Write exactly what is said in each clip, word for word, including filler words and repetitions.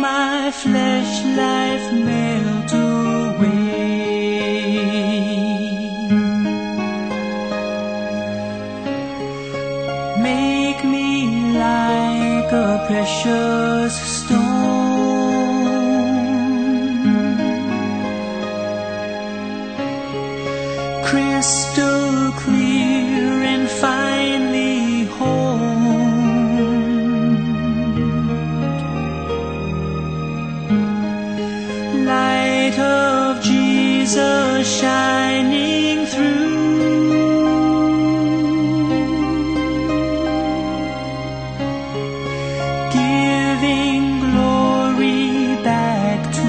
my flashlight melt away. Make me like a precious stone, crystal clear and finely whole. Light of Jesus shining through, giving glory back to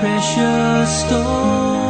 precious stone.